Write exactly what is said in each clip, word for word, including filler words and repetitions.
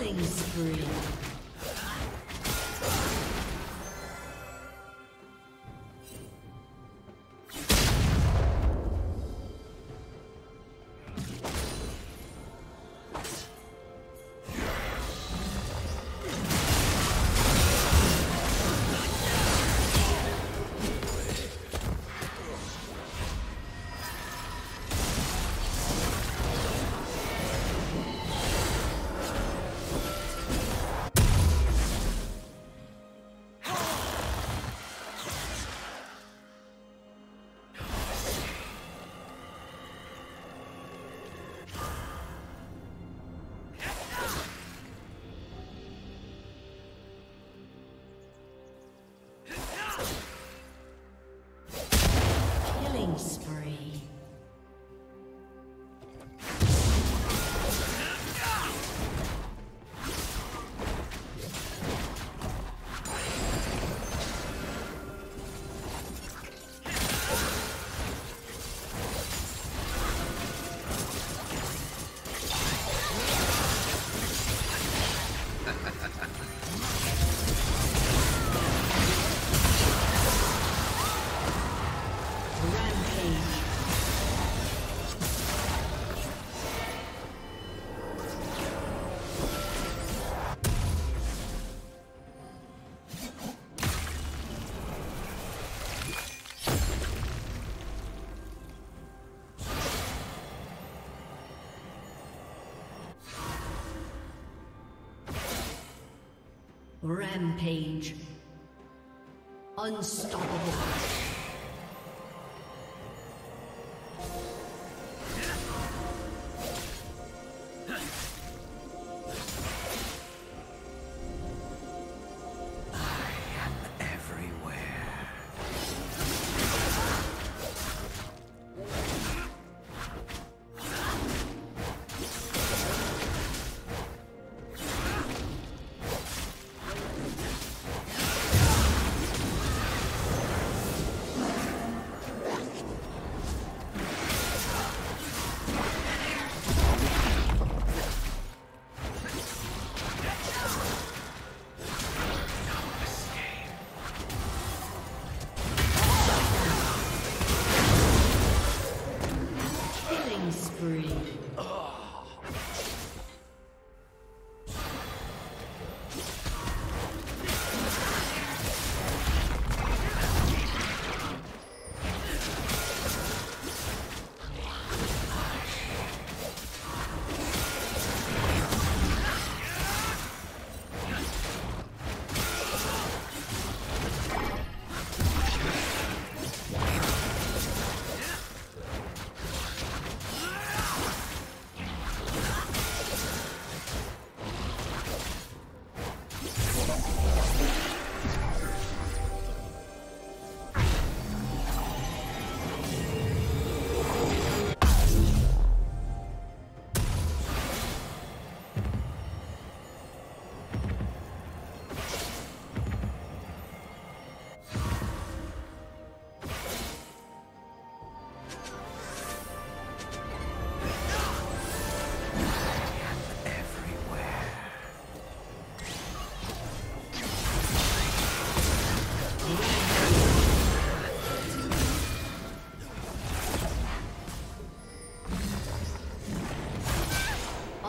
Killing spree. Rampage. Unstoppable.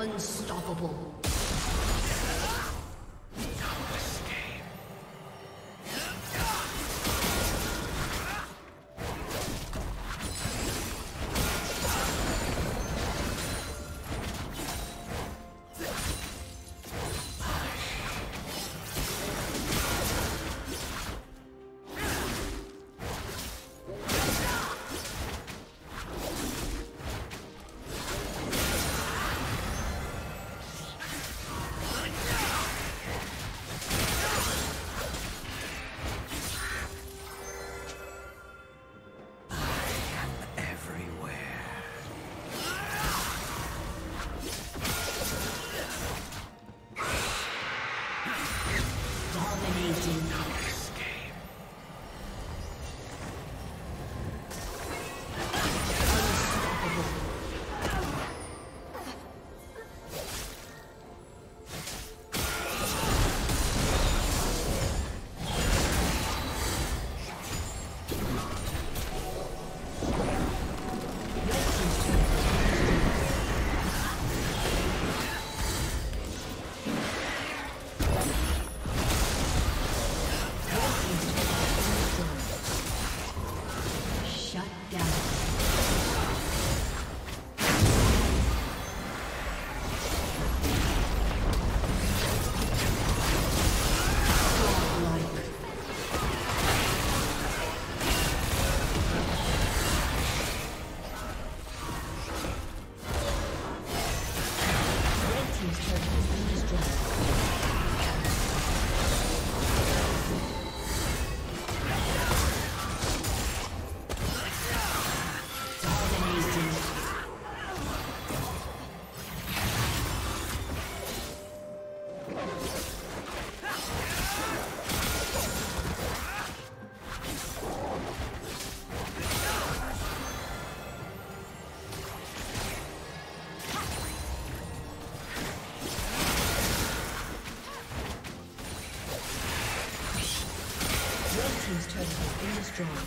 Unstoppable. destroyed.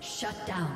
Shut down.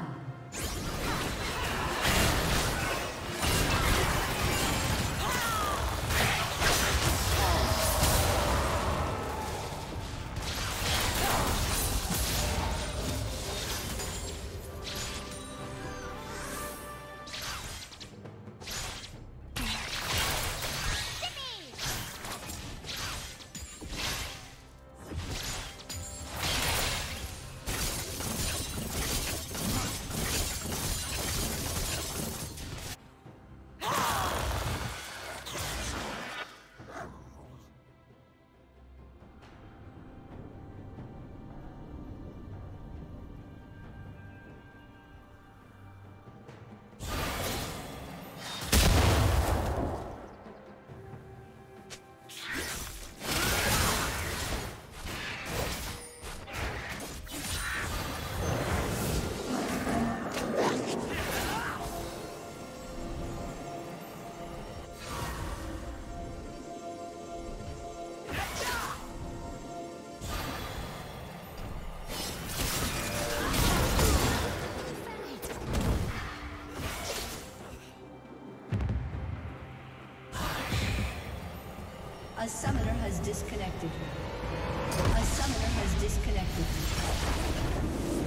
A summoner has disconnected. A summoner has disconnected.